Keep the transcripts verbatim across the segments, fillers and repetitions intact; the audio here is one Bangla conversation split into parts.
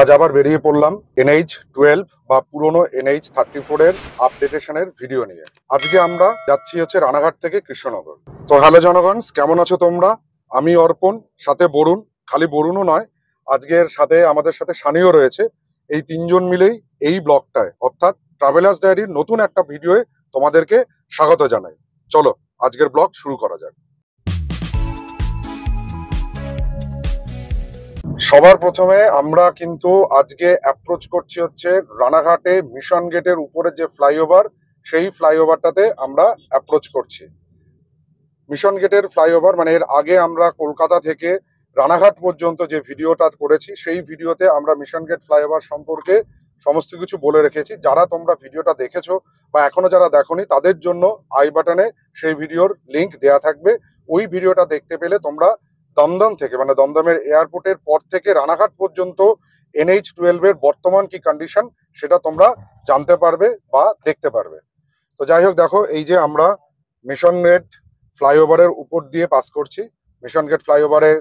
আজ আবার বেরিয়ে পড়লাম এন এইচ টুয়েলভ বা পুরনো এন এইচ থার্টি ফোর এর আপডেটেশনের ভিডিও নিয়ে। আজকে আমরা যাচ্ছি হচ্ছে রানাঘাট থেকে কৃষ্ণনগর। তো হ্যালো জনগণ, কেমন আছো তোমরা? আমি অর্পণ, সাথে বরুণ। খালি বরুণও নয়, আজকের সাথে আমাদের সাথে সানিও রয়েছে। এই তিনজন মিলেই এই ব্লগটায় অর্থাৎ ট্রাভেলার্স ডায়েরির নতুন একটা ভিডিওয়ে তোমাদেরকে স্বাগত জানাই। চলো আজকের ব্লগ শুরু করা যাক। সবার প্রথমে আমরা কিন্তু আজকে অ্যাপ্রোচ করছি হচ্ছে রানাঘাটে মিশন গেটের উপরে যে ফ্লাইওভার, সেই ফ্লাইওভারটাতে আমরা অ্যাপ্রোচ করছি। মিশন গেটের ফ্লাইওভার মানে এর আগে আমরা কলকাতা থেকে রানাঘাট পর্যন্ত যে ভিডিওটা করেছি, সেই ভিডিওতে আমরা মিশন গেট ফ্লাইওভার সম্পর্কে সমস্ত কিছু বলে রেখেছি। যারা তোমরা ভিডিওটা দেখেছো বা এখনো যারা দেখোনি, তাদের জন্য আই বাটনে সেই ভিডিওর লিঙ্ক দেয়া থাকবে। ওই ভিডিওটা দেখতে পেলে তোমরা দমদম থেকে মানে দমদমের এয়ারপোর্টের পর থেকে রানাঘাট পর্যন্ত এন এইচ টুয়েলভ এর বর্তমান কি কন্ডিশন সেটা তোমরা জানতে পারবে বা দেখতে পারবে। তো যাই হোক, দেখো এই যে আমরা মিশন গেট ফ্লাইওভারের উপর দিয়ে পাস করছি। মিশন গেট ফ্লাইওভারের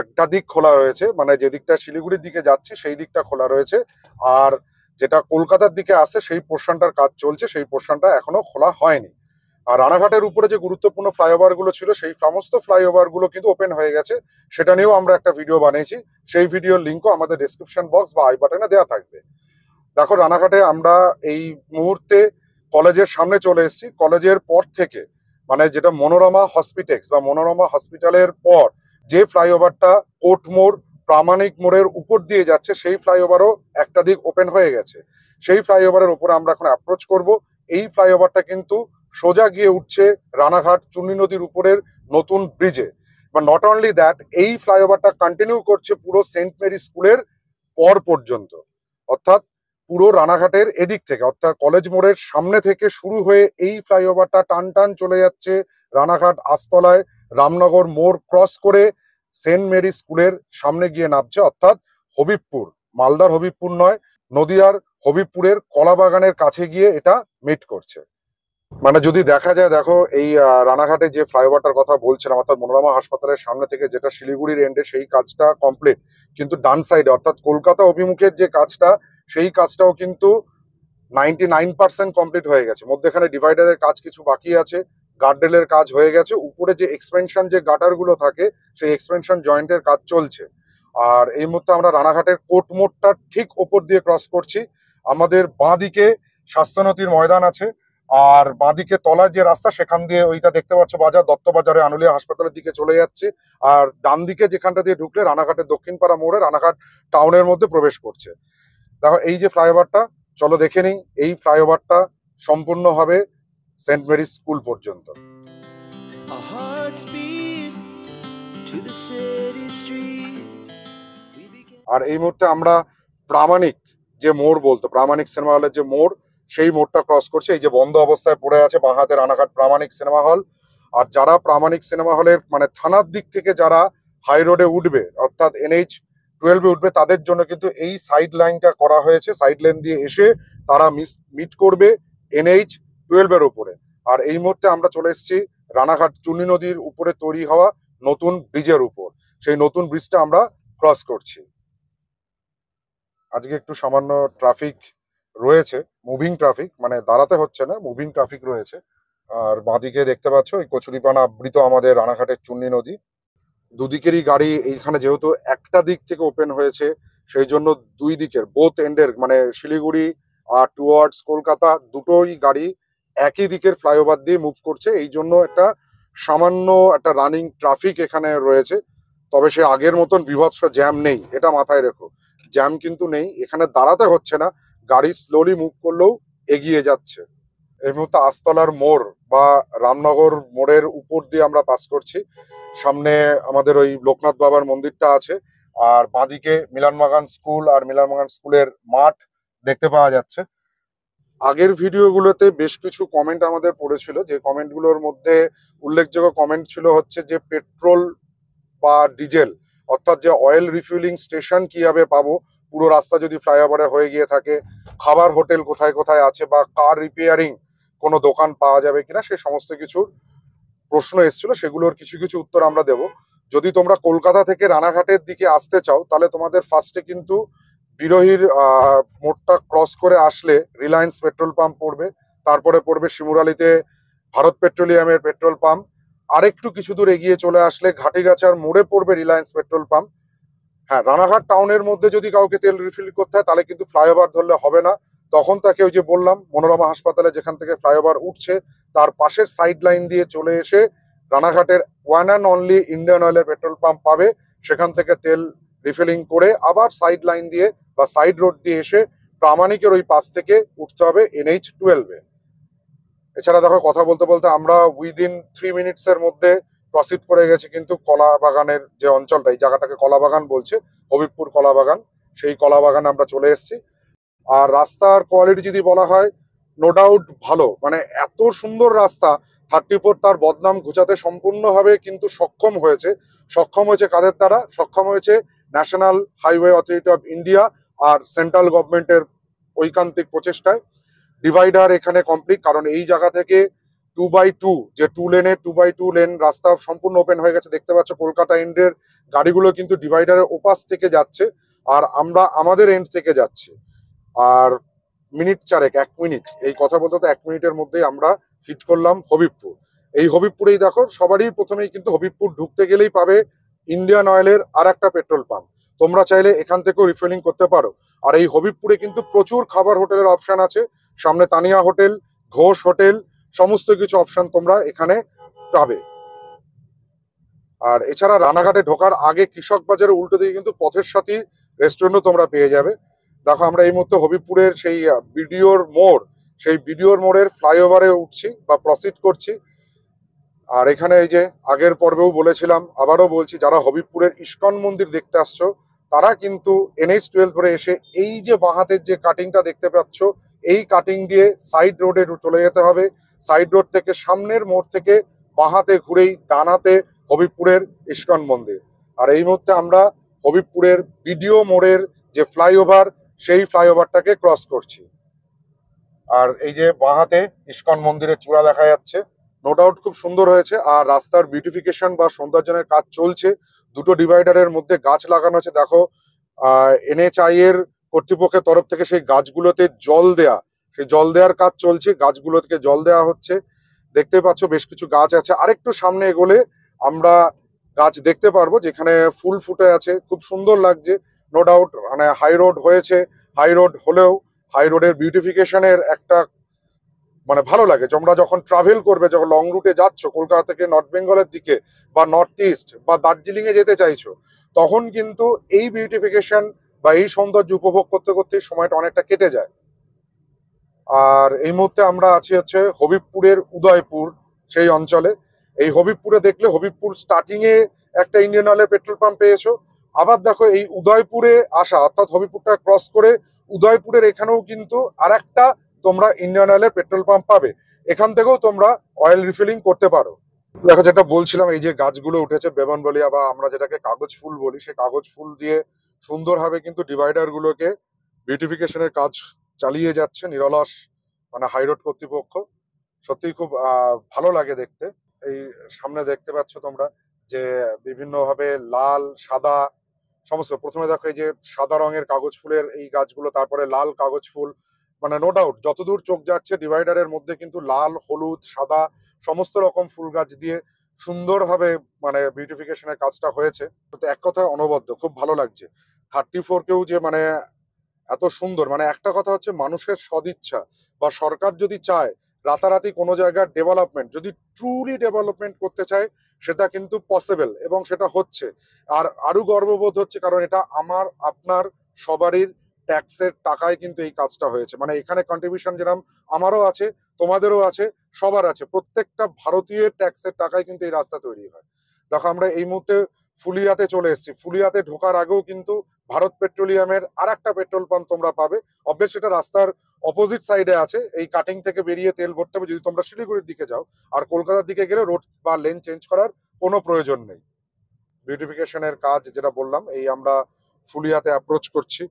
একটা দিক খোলা রয়েছে, মানে যে দিকটা শিলিগুড়ির দিকে যাচ্ছে সেই দিকটা খোলা রয়েছে, আর যেটা কলকাতার দিকে আসে সেই পোর্শনটার কাজ চলছে, সেই পোর্শনটা এখনো খোলা হয়নি। আর রানাঘাটের উপরে যে গুরুত্বপূর্ণ ফ্লাইওভারগুলো ছিল, সেই সমস্ত ফ্লাইওভারগুলো কিন্তু ওপেন হয়ে গেছে। সেটা নিয়েও আমরা একটা ভিডিও বানিয়েছি, সেই ভিডিওর লিঙ্কও আমাদের ডেসক্রিপশন বক্স বা আই বাটনে দেওয়া থাকবে। দেখো রানাঘাটে আমরা এই মুহূর্তে কলেজের সামনে চলে এসেছি। কলেজের পর থেকে মানে যেটা মনোরমা হসপিটালস বা মনোরমা হসপিটালের পর যে ফ্লাইওভারটা কোটমোড় প্রামাণিক মোড়ের উপর দিয়ে যাচ্ছে, সেই ফ্লাইওভারও একটা দিক ওপেন হয়ে গেছে। সেই ফ্লাইওভারের উপরে আমরা এখন অ্যাপ্রোচ করব। এই ফ্লাইওভারটা কিন্তু সোজা গিয়ে উঠছে রানাঘাট চুন্নি নদীর উপরের নতুন ব্রিজে। বা নট অনলি দ্যাট, এই ফ্লাইওভারটা কন্টিনিউ করছে পুরো সেন্ট মেরি স্কুলের পর পর্যন্ত, অর্থাৎ পুরো রানাঘাটের এদিক থেকে অর্থাৎ কলেজ মোড়ের সামনে থেকে শুরু হয়ে এই ফ্লাইওভারটা টান টান চলে যাচ্ছে রানাঘাট আস্তলায় রামনগর মোড় ক্রস করে সেন্ট মেরি স্কুলের সামনে গিয়ে নামছে, অর্থাৎ হবিবপুর, মালদার হবিবপুর নয়, নদিয়ার হবিবপুরের কলাবাগানের কাছে গিয়ে এটা মিট করছে। মানে যদি দেখা যায়, দেখো এই রানাঘাটে যে ফ্লাইওভারটার কথা বলছিলাম অর্থাৎ মনোরমা হাসপাতালের সামনে থেকে যেটা শিলিগুড়ির এন্ডে, সেই কাজটা কমপ্লিট, কিন্তু ডান সাইডে অর্থাৎ কলকাতা অভিমুখের যে কাজটা, সেই কাজটাও কিন্তু নাইনটি নাইন পার্সেন্ট কমপ্লিট হয়ে গেছে। মধ্যেখানে ডিভাইডারের কাজ কিছু বাকি আছে, গার্ডরেলের কাজ হয়ে গেছে, উপরে যে এক্সপেনশন যে গাটারগুলো থাকে সেই এক্সপেনশন জয়েন্টের কাজ চলছে। আর এই মুহূর্তে আমরা রানাঘাটের কোটমোড়টার ঠিক ওপর দিয়ে ক্রস করছি। আমাদের বাঁ দিকে স্বাস্থ্যনতির ময়দান আছে, আর বাঁদিকে তলার যে রাস্তা সেখান দিয়ে ওইটা দেখতে পাচ্ছ বাজার, দত্ত বাজারে আনুলিয়া হাসপাতালের দিকে চলে যাচ্ছে। আর ডান দিকে যেখানটা দিয়ে ঢুকলে রানাঘাটের দক্ষিণ পাড়া মোড়ে রানাঘাট টাউনের মধ্যে প্রবেশ করছে। দেখো এই যে ফ্লাইওভারটা, চলো দেখে নিই এই ফ্লাইওভারটা সম্পূর্ণ হবে সেন্ট মেরি স্কুল পর্যন্ত। আর এই মুহূর্তে আমরা প্রামাণিক যে মোড় বলতো, প্রামাণিক সিনেমা হলের যে মোড়, সেই মোড়টা ক্রস করছে। এই যে বন্ধ অবস্থায় পড়ে আছে বাঁ হাতে রানাঘাট প্রামাণিক সিনেমা হল। আর যারা প্রামাণিক সিনেমা হলের মানে থানার দিক থেকে যারা হাই রোডে উঠবে অর্থাৎ এনএইচ টুয়েলভে উঠবে, তাদের জন্য কিন্তু এই সাইড লাইনটা করা হয়েছে। সাইড লাইন দিয়ে এসে তারা মিস মিট করবে এনএইচ টুয়েলভের উপরে। আর এই মুহূর্তে আমরা চলে এসেছি রানাঘাট চুন্নি নদীর উপরে তৈরি হওয়া নতুন ব্রিজের উপর। সেই নতুন ব্রিজটা আমরা ক্রস করছি। আজকে একটু সামান্য ট্রাফিক রয়েছে, মুভিং ট্রাফিক, মানে দাঁড়াতে হচ্ছে না, মুভিং ট্রাফিক রয়েছে। আর বাঁদিকে দেখতে পাচ্ছ এই কচুরিপানা আবৃত আমাদের রানাঘাটের চুন্নি নদী। দুদিকেরই গাড়ি এইখানে যেহেতু একটা দিক থেকে ওপেন হয়েছে, সেই জন্য দুই দিকের বোথ এন্ডের মানে শিলিগুড়ি আর টুয়ার্ডস কলকাতা দুটোই গাড়ি একই দিকের ফ্লাইওভার দিয়ে মুভ করছে। এই জন্য একটা সামান্য একটা রানিং ট্রাফিক এখানে রয়েছে, তবে সে আগের মতন বিভৎস জ্যাম নেই, এটা মাথায় রেখো। জ্যাম কিন্তু নেই, এখানে দাঁড়াতে হচ্ছে না, গাড়ি স্লোলি মুভ করলেও এগিয়ে যাচ্ছে। এই মুহূর্তে আস্তলার মোড় বা রামনগর মোড়ের উপর দিয়ে আমরা পাস করছি। সামনে আমাদের ওই লোকনাথ বাবার মন্দিরটা আছে, আর বাঁদিকে মিলন বাগান স্কুল আর মিলন বাগান স্কুলের মাঠ দেখতে পাওয়া যাচ্ছে। আগের ভিডিওগুলোতে বেশ কিছু কমেন্ট আমাদের পড়েছিল, যে কমেন্টগুলোর মধ্যে উল্লেখযোগ্য কমেন্ট ছিল হচ্ছে যে পেট্রোল বা ডিজেল অর্থাৎ যে অয়েল রিফিউলিং স্টেশন কিভাবে পাবো, পুরো রাস্তা যদি ফ্লাইওভারে হয়ে গিয়ে থাকে, খাবার হোটেল কোথায় কোথায় আছে, বা কার রিপেয়ারিং কোনো দোকান পাওয়া যাবে কিনা, সেই সমস্ত কিছুর প্রশ্ন এসেছিল। সেগুলোর কিছু কিছু উত্তর আমরা দেব। যদি তোমরা কলকাতা থেকে রানাঘাটের দিকে আসতে চাও, তাহলে তোমাদের ফার্স্টে কিন্তু বিরোহীর মোড়টা ক্রস করে আসলে রিলায়েন্স পেট্রোল পাম্প পড়বে, তারপরে পড়বে শিমুরালিতে ভারত পেট্রোলিয়ামের পেট্রোল পাম্প, আরেকটু কিছু দূর এগিয়ে চলে আসলে ঘাটিগাছার মোড়ে পড়বে রিলায়েন্স পেট্রোল পাম্প। হ্যাঁ, রানাঘাট টাউনের মধ্যে যদি কাউকে তেল রিফিল করতে হয় তাহলে কিন্তু ফ্লাইওভার ধরলে হবে না, তখন তাকে ওই যে বললাম মনোরমা হাসপাতালে যেখান থেকে ফ্লাইওভার উঠছে তার পাশের সাইড লাইন দিয়ে চলে এসে রানাঘাটের ওয়ান অ্যান্ড অনলি ইন্ডিয়ান অয়েলের পেট্রোল পাম্প পাবে, সেখান থেকে তেল রিফিলিং করে আবার সাইড লাইন দিয়ে বা সাইড রোড দিয়ে এসে প্রামাণিকের ওই পাশ থেকে উঠতে হবে এন এইচ টুয়েলভে। এছাড়া দেখো কথা বলতে বলতে আমরা উইদিন থ্রি মিনিটসের মধ্যে প্রসিড করে গেছি কিন্তু কলা বাগানের যে অঞ্চলটা, এই জায়গাটাকে কলা বাগান বলছে, হবিবপুর কলা বাগান, সেই কলা বাগানে আমরা চলে এসেছি। আর রাস্তার কোয়ালিটি যদি বলা হয় নো ডাউট ভালো, মানে এত সুন্দর রাস্তা থার্টি ফোর তার বদনাম ঘুচাতে সম্পূর্ণভাবে কিন্তু সক্ষম হয়েছে। সক্ষম হয়েছে কাদের দ্বারা? সক্ষম হয়েছে national highway authority of India আর সেন্ট্রাল গভর্নমেন্টের ঐকান্তিক প্রচেষ্টায়। ডিভাইডার এখানে কমপ্লিট, কারণ এই জায়গা থেকে টু বাই টু যে টু লেনে টু বাই টু লেন রাস্তা সম্পূর্ণ ওপেন হয়ে গেছে, দেখতে পাচ্ছ কলকাতা এন্ডের গাড়িগুলো কিন্তু ডিভাইডারের ওপাশ থেকে যাচ্ছে আর আমরা আমাদের এন্ড থেকে যাচ্ছি। আর মিনিট চারেক এক মিনিট এই কথা বলতে তো এক মিনিটের মধ্যেই আমরা হিট করলাম হবিবপুর। এই হবিবপুরেই দেখো সবারই প্রথমেই কিন্তু হবিবপুর ঢুকতে গেলেই পাবে ইন্ডিয়ান অয়েলের আর একটা পেট্রোল পাম্প, তোমরা চাইলে এখান থেকেও রিফিলিং করতে পারো। আর এই হবিবপুরে কিন্তু প্রচুর খাবার হোটেলের অপশান আছে, সামনে তানিয়া হোটেল, ঘোষ হোটেল, সমস্ত কিছু অপশান তোমরা এখানে পাবে। আর এছাড়া রানাঘাটে ঢোকার আগে কৃষক বাজারের উল্টো দিকে কিন্তু পথের সাথী রেস্টুরেন্টও তোমরা পেয়ে যাবে। দেখো আমরা এই মুহূর্তে হবিবপুরের সেই বিডিওর মোড়, সেই বিডিওর মোড়ের ফ্লাইওভারে উঠছি বা প্রসিড করছি। আর এখানে এই যে আগের পর্বেও বলেছিলাম আবারও বলছি, যারা হবিবপুরের ইস্কন মন্দির দেখতে আসছো তারা কিন্তু এনএইচ টুয়েলভ ধরে এসে এই যে বাঁহাতের যে কাটিংটা দেখতে পাচ্ছ এই কাটিং দিয়ে সাইড রোডে চলে যেতে হবে। সাইড রোড থেকে সামনের মোড় থেকে বাঁহাতে ঘুরেই ডানাতে হবিবপুরের ইস্কন মন্দির। আর এই মুহূর্তে আমরা হবিবপুরের বিডিও মোড়ের যে ফ্লাইওভার সেই ফ্লাইওভারটাকে ক্রস করছি। আর এই যে বাঁহাতে ইস্কন মন্দিরের চূড়া দেখা যাচ্ছে, নো ডাউট খুব সুন্দর হয়েছে। আর রাস্তার বিউটিফিকেশন বা সৌন্দর্যের কাজ চলছে, দুটো ডিভাইডারের মধ্যে গাছ লাগানো আছে। দেখো এনএচআই এর কর্তৃপক্ষের তরফ থেকে সেই গাছগুলোতে জল দেয়া, সেই জল দেওয়ার কাজ চলছে, গাছগুলোকে জল দেওয়া হচ্ছে। দেখতে পাচ্ছ বেশ কিছু গাছ আছে, আরেকটু সামনে এগোলে আমরা গাছ দেখতে পারবো যেখানে ফুল ফুটে আছে, খুব সুন্দর লাগছে নো ডাউট। মানে হাই রোড হয়েছে, হাই রোড হলেও হাই রোডের বিউটিফিকেশনের একটা মানে ভালো লাগে। তোমরা যখন ট্রাভেল করবে, যখন লং রুটে যাচ্ছ কলকাতা থেকে নর্থ বেঙ্গলের দিকে বা নর্থ ইস্ট বা দার্জিলিং এ যেতে চাইছো, তখন কিন্তু এই বিউটিফিকেশন বা এই সৌন্দর্য উপভোগ করতে করতে সময়টা অনেকটা কেটে যায়। আর এই মুহূর্তে আমরা আছি হচ্ছে হবিবপুরের উদয়পুর সেই অঞ্চলে। এই হবিবপুরে দেখলে হবিবপুর স্টার্টিং এ একটা ইন্ডিয়ান অয়েলের পেট্রোল পাম্প পেয়েছো, আবার দেখো এই উদয়পুরে আসা অর্থাৎ হবিবপুরটা ক্রস করে উদয়পুরের এখানেও কিন্তু আর একটা তোমরা ইন্ডিয়ান অয়েলের পেট্রোল পাম্প পাবে, এখান থেকেও তোমরা অয়েল রিফিলিং করতে পারো। দেখো যেটা বলছিলাম এই যে গাছগুলো উঠেছে বেগুনবেলিয়া বা আমরা যেটাকে কাগজ ফুল বলি, সেই কাগজ ফুল দিয়ে সুন্দরভাবে কিন্তু ডিভাইডারগুলোকে বিউটিফিকেশনের কাজ চালিয়ে যাচ্ছে নিরলস মানে হাইরোড কর্তৃপক্ষ, সত্যিই খুব ভালো লাগে দেখতে। এই সামনে দেখতে পাচ্ছ তোমরা যে বিভিন্নভাবে লাল সাদা সমস্ত, প্রথমে দেখো এই যে সাদা রঙের কাগজ ফুলের এই গাছগুলো, তারপরে লাল কাগজ ফুল, মানে নো ডাউট যতদূর চোখ যাচ্ছে ডিভাইডারের মধ্যে কিন্তু লাল হলুদ সাদা সমস্ত রকম ফুল গাছ দিয়ে সুন্দরভাবে মানে বিউটিফিকেশনের কাজটা হয়েছে, এক কথায় অনবদ্য, খুব ভালো লাগছে। থার্টি ফোরকেও যে মানে এত সুন্দর, মানে একটা কথা হচ্ছে মানুষের সদিচ্ছা বা সরকার যদি চায় রাতারাতি কোনো জায়গার ডেভেলপমেন্ট, যদি ট্রুলি ডেভেলপমেন্ট করতে চায় সেটা কিন্তু পসিবল এবং সেটা হচ্ছে। আর আরো গর্ববোধ হচ্ছে কারণ এটা আমার আপনার সবারই ট্যাক্সের টাকায় কিন্তু এই কাজটা হয়েছে, মানে এখানে কন্ট্রিবিউশন যেরকম আমারও আছে তোমাদেরও আছে সবার আছে, প্রত্যেকটা ভারতীয়ের ট্যাক্সের টাকায় কিন্তু এই রাস্তা তৈরি হয়। দেখো আমরা এই মুহূর্তে ফুলিয়াতে চলে এসেছি, ফুলিয়াতে ঢোকার আগেও কিন্তু ভারত পেট্রোলিয়ামের আর একটা পেট্রোল পাম্প তোমরা পাবে, অবশ্যই এটা রাস্তার অপোজিট সাইডে আছে, এই কাটিং থেকে বেরিয়ে তেল ভরতে হবে যদি তোমরা শিলিগুড়ির দিকে যাও। আর কলকাতার দিকে গেলে রোড বা লেন চেঞ্জ করার কোনো প্রয়োজন নেই। বিউটিফিকেশনের কাজ যেটা বললাম এই আমরা ফুলিয়াতে অ্যাপ্রোচ করছি,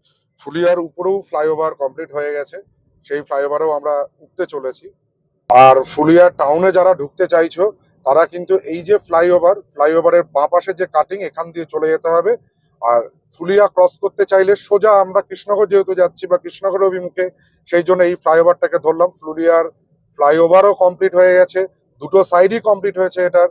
ফুলিয়ার উপরেও ফ্লাইওভার কমপ্লিট হয়ে গেছে, সেই ফ্লাইওভারেও আমরা উঠতে চলেছি। আর ফুলিয়া টাউনে যারা ঢুকতে চাইছো তারা কিন্তু এই যে ফ্লাইওভার, ফ্লাইওভারের বাঁ পাশে যে কাটিং এখান দিয়ে চলে যেতে হবে আর ফুলিয়া ক্রস করতে চাইলে সোজা আমরা কৃষ্ণনগর যেহেতু যাচ্ছি বা কৃষ্ণনগরের অভিমুখে, সেই জন্য এই ফ্লাইওভারটাকে ধরলাম। ফুলিয়ার ফ্লাইওভারও কমপ্লিট হয়ে গেছে, দুটো সাইডই কমপ্লিট হয়েছে এটার।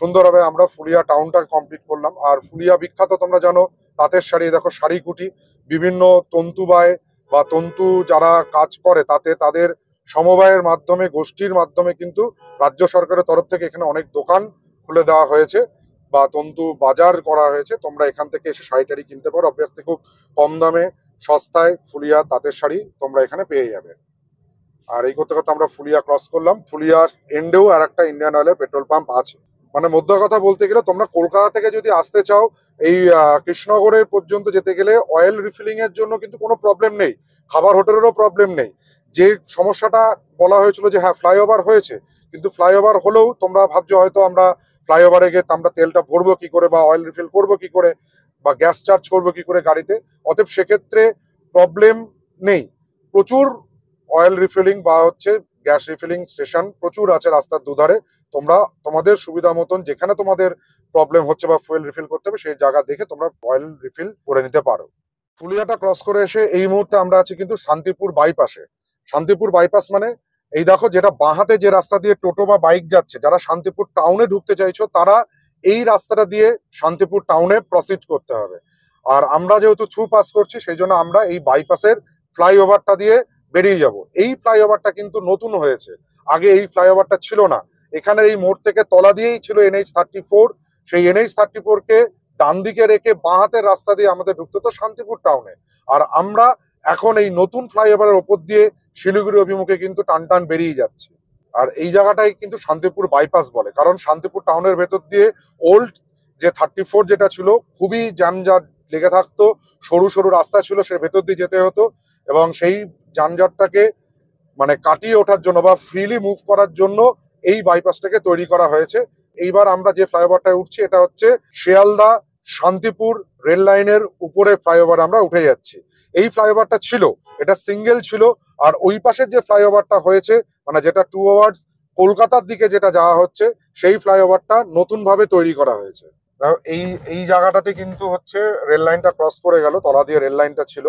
সুন্দরভাবে আমরা ফুলিয়া টাউনটা কমপ্লিট করলাম। আর ফুলিয়া বিখ্যাত তোমরা জানো তাঁতের শাড়ি, দেখো শাড়ি কুটি, বিভিন্ন তন্তুবায় বা তন্তু যারা কাজ করে তাতে তাদের সমবায়ের মাধ্যমে, গোষ্ঠীর মাধ্যমে কিন্তু রাজ্য সরকারের তরফ থেকে এখানে অনেক দোকান খুলে দেওয়া হয়েছে বা তন্তু বাজার করা হয়েছে। তোমরা এখান থেকে এসে শাড়ি টাড়ি কিনতে পারো, অবভিয়াসলি খুব কম দামে সস্তায় ফুলিয়া তাঁতের শাড়ি তোমরা এখানে পেয়ে যাবে। আর এই করতে করতে আমরা ফুলিয়া ক্রস করলাম। ফুলিয়া এন্ডেও আর একটা ইন্ডিয়ান অয়েলের পেট্রোল পাম্প আছে। মানে মধ্য কথা বলতে গেলে তোমরা কলকাতা থেকে যদি আসতে চাও এই কৃষ্ণনগরের পর্যন্ত যেতে গেলে অয়েল রিফিলিং এর জন্য কিন্তু কোনো প্রবলেম নেই, খাবার হোটেলেরও প্রবলেম নেই। যে সমস্যাটা বলা হয়েছিল যে হ্যাঁ ফ্লাইওভার হয়েছে, কিন্তু ফ্লাইওভার হলেও তোমরা ভাবছো হয়তো আমরা ফ্লাইওভারে গিয়ে আমরা তেলটা ভরবো কি করে বা অয়েল রিফিল করবো কি করে বা গ্যাস চার্জ করবো কি করে গাড়িতে, অতএব সেক্ষেত্রে প্রবলেম নেই। প্রচুর অয়েল রিফিলিং বা হচ্ছে গ্যাস রিফিলিং স্টেশন প্রচুর আছে রাস্তার দুধারে। তোমরা তোমাদের সুবিধা মতন যেখানে তোমাদের প্রবলেম হচ্ছে বা ফুয়েল রিফিল করতে হবে সেই জায়গা দেখে তোমরা অয়েল রিফিল করে নিতে পারো। ফুলিয়াটা ক্রস করে এসে এই মুহূর্তে আমরা আছি কিন্তু শান্তিপুর বাইপাসে। শান্তিপুর বাইপাস মানে এই দেখো যেটা বাঁহাতে যে রাস্তা দিয়ে টোটো বা বাইক যাচ্ছে, যারা শান্তিপুর টাউনে ঢুকতে চাইছো তারা এই রাস্তাটা দিয়ে শান্তিপুর টাউনে প্রসিড করতে হবে। আর আমরা যেহেতু থ্রু পাস করছি সেই জন্য আমরা এই বাইপাসের ফ্লাইওভারটা দিয়ে বেরিয়ে যাব। এই ফ্লাইওভারটা কিন্তু নতুন হয়েছে, আগে এই ফ্লাইওভারটা ছিল না। এখানের এই মোড় থেকে তলা দিয়েই ছিল এন এইচ থার্টি ফোর, সেই এন এইচ থার্টি ফোর কে ডান দিকে রেখে বাঁ হাতের রাস্তা দিয়ে আমাদের ঢুকতে হতো শান্তিপুর টাউনে। আর আমরা এখন এই নতুন ফ্লাইওভারের ওপর দিয়ে শিলিগুড়ি অভিমুখে কিন্তু টান টান বেরিয়ে যাচ্ছে। আর এই জায়গাটাই কিন্তু শান্তিপুর বাইপাস বলে, কারণ শান্তিপুর টাউনের ভেতর দিয়ে ওল্ড যে থার্টি ফোর যেটা ছিল খুবই যানজট লেগে থাকতো, সরু সরু রাস্তা ছিল, সে ভেতর দিয়ে যেতে হতো। এবং সেই যানজটটাকে মানে কাটিয়ে ওঠার জন্য বা ফ্রিলি মুভ করার জন্য এই বাইপাসটাকে তৈরি করা হয়েছে। এইবার আমরা যে ফ্লাইওভারটায় উঠছি এটা হচ্ছে শিয়ালদা শান্তিপুর রেল লাইনের উপরে ফ্লাইওভার আমরা উঠে যাচ্ছি। এই ফ্লাইওভারটা ছিল, এটা সিঙ্গেল ছিল। আর ওই পাশের যে ফ্লাইওভারটা হয়েছে মানে যেটা টু আওয়ার্স কলকাতার দিকে যেটা যাওয়া হচ্ছে সেই ফ্লাইওভারটা নতুনভাবে তৈরি করা হয়েছে। এই এই জায়গাটাতে কিন্তু হচ্ছে রেল লাইনটা ক্রস করে গেল, তলা দিয়ে রেল লাইনটা ছিল,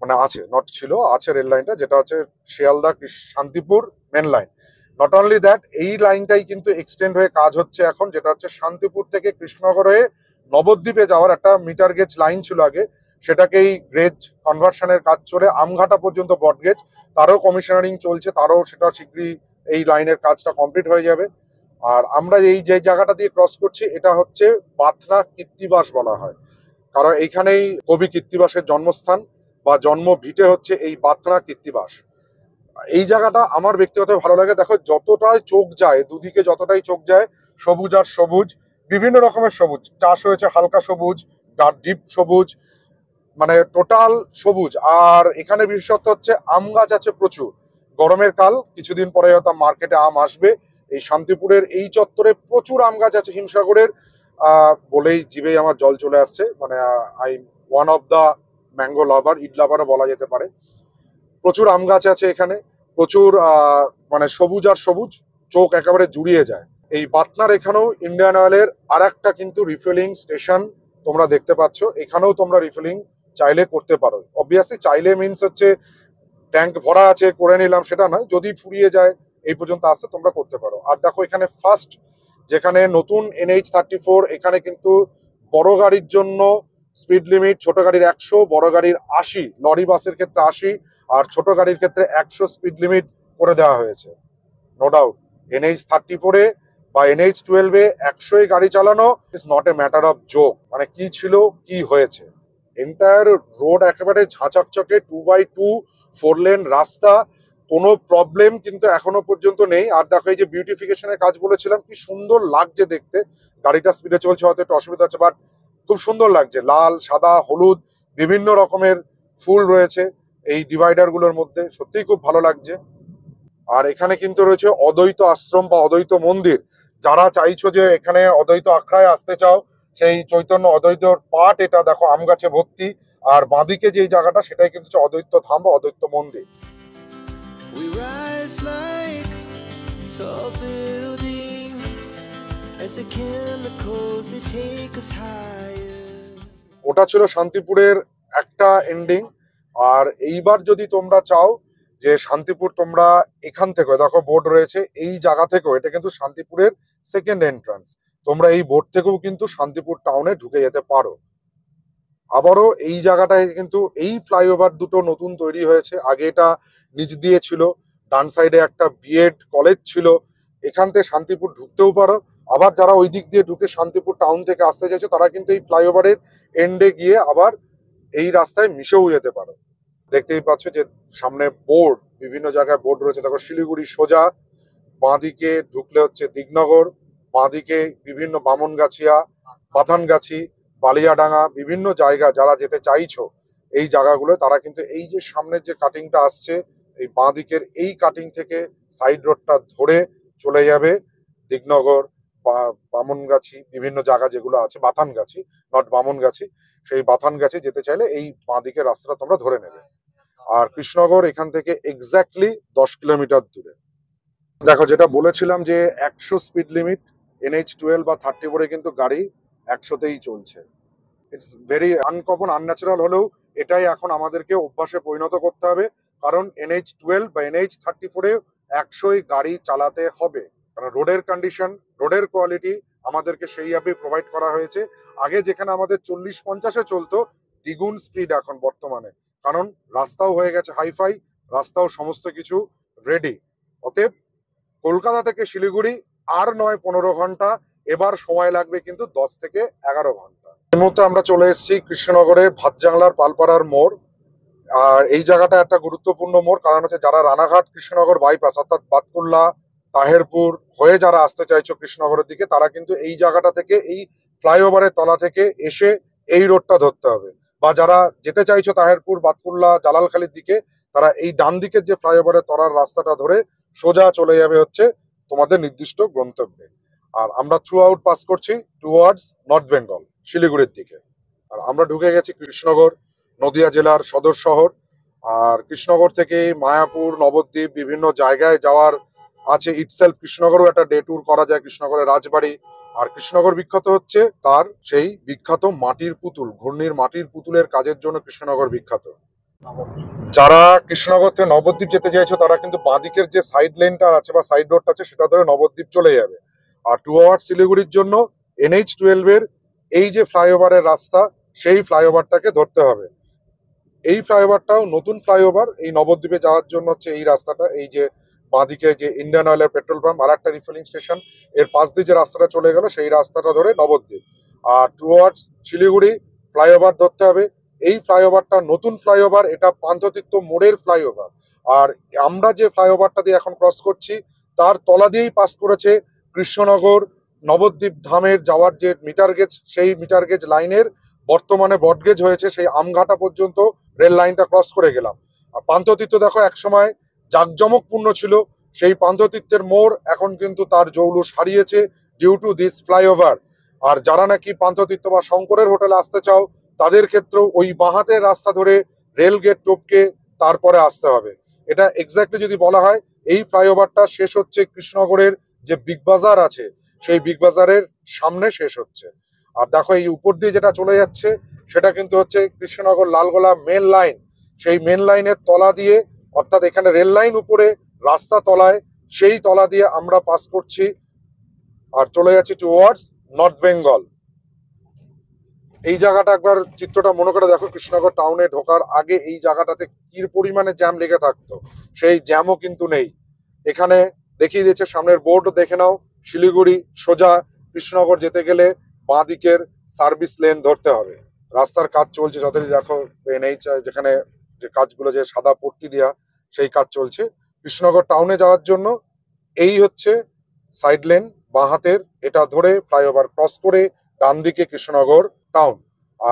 মানে আছে, নট ছিল, আছে রেল লাইনটা, যেটা হচ্ছে Sealdah Shantipur main line. Not only that, এই লাইনটাই কিন্তু এক্সটেন্ড হয়ে কাজ হচ্ছে এখন, যেটা হচ্ছে শান্তিপুর থেকে কৃষ্ণনগর হয়ে নবদ্বীপে যাওয়ার একটা মিটার গেজ লাইন ছিল আগে, সেটাকেই গ্রেজ কনভার্সনের কাজ চলে আমঘাটা পর্যন্ত ব্রডগেজ, তারও কমিশনারিং চলছে, তারও সেটা শীঘ্রই এই লাইনের কাজটা কমপ্লিট হয়ে যাবে। আর আমরা এই যে জায়গাটা দিয়ে ক্রস করছি এটা হচ্ছে বাথরা কৃতিবাস বলা হয়, কারণ এইখানেই কবি কৃত্তিবাসের জন্মস্থান বা জন্ম ভিটে হচ্ছে এই বাথরা কৃতিবাস। এই জায়গাটা আমার ব্যক্তিগত ভালো লাগে। দেখো যতটাই চোখ যায় দুদিকে যতটাই চোখ যায় সবুজ আর সবুজ, বিভিন্ন রকমের সবুজ চাষ হয়েছে, হালকা সবুজ, ডার্ক ডিপ সবুজ, মানে টোটাল সবুজ। আর এখানে বিশেষত্ব হচ্ছে আম গাছ আছে প্রচুর, গরমের কাল, কিছুদিন পরে হয়তো মার্কেটে আম আসবে। এই শান্তিপুরের এই চত্বরে প্রচুর আম গাছ আছে, হিমসাগরের বলেই জিভেই আমার জল চলে আসছে, মানে I one of the mango lover, it লাভারও বলা যেতে পারে। প্রচুর আম গাছ আছে এখানে, প্রচুর মানে সবুজ আর সবুজ, চোখ একেবারে জুড়িয়ে যায়। এই বাতনার এখানেও ইন্ডিয়ান অয়েলের আর একটা কিন্তু রিফিলিং স্টেশন তোমরা দেখতে পাচ্ছ, এখানেও তোমরা রিফিলিং চাইলে করতে পারো। অবভিয়াসলি চাইলে মিনস হচ্ছে ট্যাঙ্ক ভরা আছে করে নিলাম সেটা নয়, যদি ফুরিয়ে যায় এই পর্যন্ত আসতে তোমরা করতে পারো। আর দেখো এখানে ফার্স্ট যেখানে নতুন এন এইচ থার্টি ফোর, এখানে কিন্তু বড় গাড়ির জন্য স্পিড লিমিট ছোট গাড়ির একশো, বড় গাড়ির আশি, লরি বাসের ক্ষেত্রে আশি আর ছোট গাড়ির ক্ষেত্রে একশো স্পিড লিমিট করে দেওয়া হয়েছে। No doubt N H thirty ফোরে বা এন এইচ টুয়েলভ এ একশোই গাড়ি চালানো is not a matter of joke, মানে কি ছিল কি হয়েছে। এন্টায়ার রোড একেবারে ঝাঁচাকচকে two by two four lane রাস্তা, কোনো প্রবলেম কিন্তু এখনো পর্যন্ত নেই। আর দেখো এই যে বিউটিফিকেশনের কাজ বলেছিলাম, কি সুন্দর লাগছে দেখতে। গাড়িটা স্পিডে চলছে, হয়তো একটু অসুবিধা হচ্ছে, বাট খুব সুন্দর লাগছে। লাল, সাদা, হলুদ বিভিন্ন রকমের ফুল রয়েছে এই ডিভাইডারগুলোর মধ্যে, সত্যিই খুব ভালো লাগছে। আর এখানে কিন্তু রয়েছে অদ্বৈত আশ্রম বা অদ্বৈত মন্দির, যারা চাইছো যে এখানে অদ্বৈত আখড়ায় আসতে চাও সেই চৈতন্য অদ্বৈতর পাঠ, এটা দেখো আম গাছে ভর্তি। আর বাঁদিকে যে জায়গাটা সেটাই কিন্তু অদ্বৈত ধাম বা অদ্বৈত মন্দির। ওটা ছিল শান্তিপুরের একটা এন্ডিং। আর এইবার যদি তোমরা চাও যে শান্তিপুর তোমরা এখান থেকে দেখো বোর্ড রয়েছে এই জায়গা থেকেও, এটা কিন্তু শান্তিপুরের সেকেন্ড এন্ট্রান্স, তোমরা এই বোর্ড থেকেও কিন্তু শান্তিপুর টাউনে ঢুকে যেতে পারো। আবারও এই জায়গাটায় কিন্তু এই ফ্লাইওভার দুটো নতুন তৈরি হয়েছে, আগে এটা নিচ দিয়ে ছিল, ডান সাইডে একটা বিএড কলেজ ছিল, এখান থেকে শান্তিপুর ঢুকতেও পারো। আবার যারা ওই দিক দিয়ে ঢুকে শান্তিপুর টাউন থেকে আসতে চাইছে তারা কিন্তু এই ফ্লাইওভারের এন্ডে গিয়ে আবার এই রাস্তায় মিশেও যেতে পারো। দেখতেই পাচ্ছ যে সামনে বোর্ড, বিভিন্ন জায়গায় বোর্ড রয়েছে। দেখো শিলিগুড়ি সোজা, বাঁদিকে ঢুকলে হচ্ছে দিকনগর, বাঁদিকে বিভিন্ন বামনগাছিয়া, বাথানগাছি, বালিয়াডাঙ্গা, বিভিন্ন জায়গা যারা যেতে চাইছো এই জায়গাগুলো তারা কিন্তু এই যে সামনের যে কাটিংটা আসছে এই বাঁদিকের এই কাটিং থেকে সাইড রোডটা ধরে চলে যাবে দিকনগর, বামনগাছি, বিভিন্ন জায়গা যেগুলো আছে, বাথানগাছি নট বামনগাছি, সেই বাথানগাছি যেতে চাইলে এই বাঁদিকের রাস্তাটা তোমরা ধরে নেবে। আর কৃষ্ণনগর এখান থেকে এক্স্যাক্টলি দশ কিলোমিটার দূরে। দেখো যেটা বলেছিলাম যে একশো স্পিড লিমিট এনএইচ টুয়েলভ বা থার্টি ফোরে কিন্তু গাড়ি একশোতেই চলছে। ইটস ভেরি আনকমন, আনন্যাচারাল হলেও এটাই এখন আমাদেরকে অভ্যাসে পরিণত করতে হবে, কারণ এনএইচ টুয়েলভ বা এনএইচ থার্টি ফোরে একশোই গাড়ি চালাতে হবে, কারণ রোডের কন্ডিশন, রোডের কোয়ালিটি আমাদেরকে সেইভাবে প্রোভাইড করা হয়েছে। আগে যেখানে আমাদের চল্লিশ পঞ্চাশে চলতো, দ্বিগুণ স্পিড এখন বর্তমানে, কারণ রাস্তাও হয়ে গেছে হাইফাই, রাস্তাও সমস্ত কিছু রেডি। অতএব কলকাতা থেকে শিলিগুড়ি আর নয় পনেরো ঘন্টা, এবার সময় লাগবে কিন্তু দশ থেকে এগারো ঘন্টা। এই মুহূর্তে আমরা চলে এসেছি কৃষ্ণনগরের ভাতজাংলার পালপাড়ার মোড়। আর এই জায়গাটা একটা গুরুত্বপূর্ণ মোড়, কারণ হচ্ছে যারা রানাঘাট কৃষ্ণনগর বাইপাস অর্থাৎ বাতকুল্লা, তাহেরপুর হয়ে যারা আসতে চাইছো কৃষ্ণনগরের দিকে তারা কিন্তু এই জায়গাটা থেকে, এই ফ্লাইওভারের তলা থেকে এসে এই রোডটা ধরতে হবে, বা যারা যেতে চাইছো তাহেরপুর, বাতকুল্লা, জালালখালির দিকে তারা এই ডান দিকের যে ফ্লাইওভারের তলার রাস্তাটা ধরে সোজা চলে যাবে হচ্ছে তোমাদের নির্দিষ্ট গন্তব্যে। আর আমরা থ্রু আউট পাস করছি টুয়ার্ডস নর্থ বেঙ্গল শিলিগুড়ির দিকে। আর আমরা ঢুকে গেছি কৃষ্ণনগর, নদিয়া জেলার সদর শহর। আর কৃষ্ণনগর থেকে মায়াপুর, নবদ্বীপ বিভিন্ন জায়গায় যাওয়ার আছে ইটসেলফ। কৃষ্ণনগরও একটা ডে ট্যুর করা যায়, কৃষ্ণনগরের রাজবাড়ি। আর কৃষ্ণনগর বিখ্যাত হচ্ছে তার সেই বিখ্যাত মাটির পুতুল, ঘূর্ণির মাটির পুতুলের কাজের জন্য কৃষ্ণনগর বিখ্যাত। যারা কৃষ্ণনগর থেকে নবদ্বীপ যেতে চাইছো তারা কিন্তু বাঁদিকের যে সাইড লেনটা আছে বা সাইড রোডটা আছে সেটা ধরে নবদ্বীপ চলে যাবে। আর টু আওয়ার শিলিগুড়ির জন্য এনএইচ টুয়েলভ এর এই যে ফ্লাইওভারের রাস্তা, সেই ফ্লাইওভারটাকে ধরতে হবে। এই ফ্লাইওভারটাও নতুন ফ্লাইওভার, এই নবদ্বীপে যাওয়ার জন্য হচ্ছে এই রাস্তাটা, এই যে বাঁদিকে যে ইন্ডিয়ান অয়েলের পেট্রোল পাম্প আর একটা রিফিলিং স্টেশন এর পাশ দিয়ে যে রাস্তাটা চলে গেল সেই রাস্তাটা ধরে নবদ্বীপ। আর টুয়ার্ডস শিলিগুড়ি ফ্লাইওভার ধরতে হবে। এই ফ্লাইওভারটা নতুন ফ্লাইওভার, এটা পান্থতীর্থ মোড়ের ফ্লাইওভার। আর আমরা যে ফ্লাইওভারটা দিয়ে এখন ক্রস করছি তার তলা দিয়েই পাস করেছে কৃষ্ণনগর নবদ্বীপ ধামের যাওয়ার যে মিটার গেজ, সেই মিটার গেজ লাইনের বর্তমানে ব্রডগেজ হয়েছে, সেই আমঘাটা পর্যন্ত রেল লাইনটা ক্রস করে গেলাম। আর পান্থতীর্থ দেখো একসময় জাঁকজমকপূর্ণ ছিল, সেই পান্থতীর্থের মোড় এখন কিন্তু তার জৌলুস হারিয়েছে ডিউ টু দিস ফ্লাইওভার। আর যারা নাকি পান্থতীর্থ বা শঙ্করের হোটেলে আসতে চাও তাদের ক্ষেত্রেও ওই বাঁহাতের রাস্তা ধরে রেল গেট টপকে তারপরে আসতে হবে। এটা এক্স্যাক্টলি যদি বলা হয় এই ফ্লাইওভারটা শেষ হচ্ছে কৃষ্ণনগরের যে বিগ বাজার আছে সেই বিগ বাজারের সামনে শেষ হচ্ছে। আর দেখো এই উপর দিয়ে যেটা চলে যাচ্ছে সেটা কিন্তু হচ্ছে কৃষ্ণনগর লালগোলা মেন লাইন, সেই মেন লাইনের তলা দিয়ে, অর্থাৎ এখানে রেল লাইন উপরে, রাস্তা তলায়, সেই তলা দিয়ে আমরা পাস করছি আর চলে যাচ্ছি টুয়ার্ডস নর্থ বেঙ্গল। এই জায়গাটা একবার চিত্রটা মনে করে দেখো, কৃষ্ণনগর টাউনে ঢোকার আগে এই জায়গাটাতে কি পরিমাণে জ্যাম লেগে থাকতো, সেই জ্যামও কিন্তু নেই। এখানে দেখিয়ে দিয়েছে সামনের বোর্ড দেখে নাও, শিলিগুড়ি সোজা, কৃষ্ণনগর যেতে গেলে বাঁ দিকের সার্ভিস লেন ধরতে হবে। রাস্তার কাজ চলছে যতদিন, দেখো এনএইচ যেখানে যে কাজগুলো, যে সাদা পট্টি দেওয়া সেই কাজ চলছে। কৃষ্ণনগর টাউনে যাওয়ার জন্য এই হচ্ছে সাইড লেন বাঁহাতের, এটা ধরে ফ্লাইওভার ক্রস করে ডান দিকে কৃষ্ণনগর টাউন।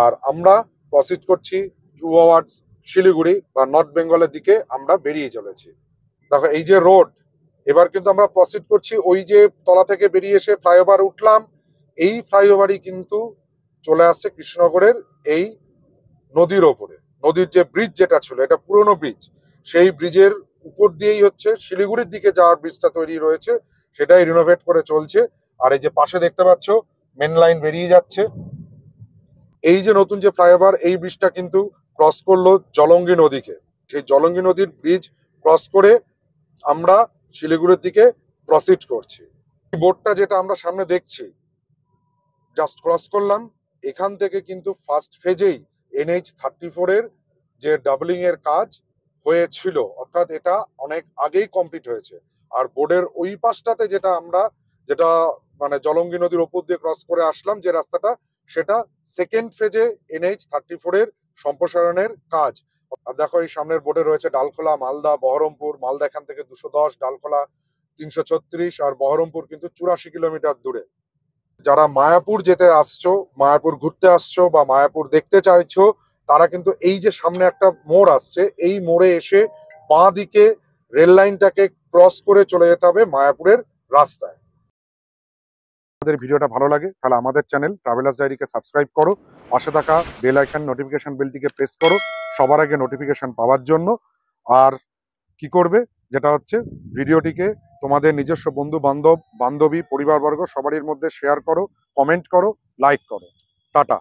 আর আমরা প্রসিড করছি টু আওয়ার্স শিলিগুড়ি বা নর্থ বেঙ্গলের দিকে আমরা বেরিয়ে চলেছি। দেখো এই যে রোড, এবার কিন্তু আমরা প্রসিড করছি ওই যে তলা থেকে বেরিয়ে এসে ফ্লাইওভার উঠলাম, এই ফ্লাইওভারই কিন্তু চলে আসছে কৃষ্ণনগরের এই নদীর ওপরে। নদীর যে ব্রিজ যেটা ছিল, এটা পুরনো ব্রিজ, সেই ব্রিজের উপর দিয়েই হচ্ছে শিলিগুড়ির দিকে যাওয়ার ব্রিজটা তৈরি রয়েছে, সেটাই রিনোভেট করে চলছে। আর এই যে পাশে দেখতে পাচ্ছ মেন লাইন বেরিয়ে যাচ্ছে, এই যে নতুন যে ফ্লাইওভার, এই ব্রিজটা কিন্তু ক্রস করলো জলঙ্গি নদীকে। সেই জলঙ্গি নদীর ব্রিজ ক্রস করে আমরা শিলিগুড়ির দিকে প্রসিড করছি। বোর্ডটা যেটা আমরা সামনে দেখছি, জাস্ট ক্রস করলাম, এখান থেকে কিন্তু ফার্স্ট ফেজেই এন এইচ থার্টি ফোর এর যে ডাবলিং এর কাজ হয়েছিল, অর্থাৎ এটা অনেক আগেই কমপ্লিট হয়েছে। আর বোর্ডের ওই পাশটাতে যেটা আমরা যেটা মানে জলঙ্গি নদীর ওপর দিয়ে ক্রস করে আসলাম যে রাস্তাটা, সেটা সেকেন্ড ফেজে এন এইচ থার্টি ফোর এর সম্প্রসারণের কাজ। দেখো এই সামনের বোর্ডে রয়েছে ডালখোলা, মালদা, বহরমপুর। মালদা এখান থেকে দুশো দশ, ডালখোলা তিনশো ছত্রিশ, আর বহরমপুর কিন্তু চুরাশি কিলোমিটার দূরে। যারা মায়াপুর যেতে আসছো, মায়াপুর ঘুরতে আসছো বা মায়াপুর দেখতে চাইছো, তারা কিন্তু এই যে সামনে একটা মোড় আসছে, এই মোড়ে এসে বাঁ দিকে রেল লাইনটাকে ক্রস করে চলে যেতে হবে মায়াপুরের রাস্তায়। আমাদের ভিডিওটা ভালো লাগে তাহলে আমাদের চ্যানেল ট্রাভেলার্স ডায়েরিকে সাবস্ক্রাইব করো, পাশে থাকা বেল আইকন নোটিফিকেশন বেলটিকে প্রেস করো সবার আগে নোটিফিকেশন পাওয়ার জন্য। আর কি করবে, যেটা হচ্ছে ভিডিওটিকে তোমাদের নিজস্ব বন্ধু বান্ধব, বান্ধবী, পরিবারবর্গ সবারই মধ্যে শেয়ার করো, কমেন্ট করো, লাইক করো। টাটা।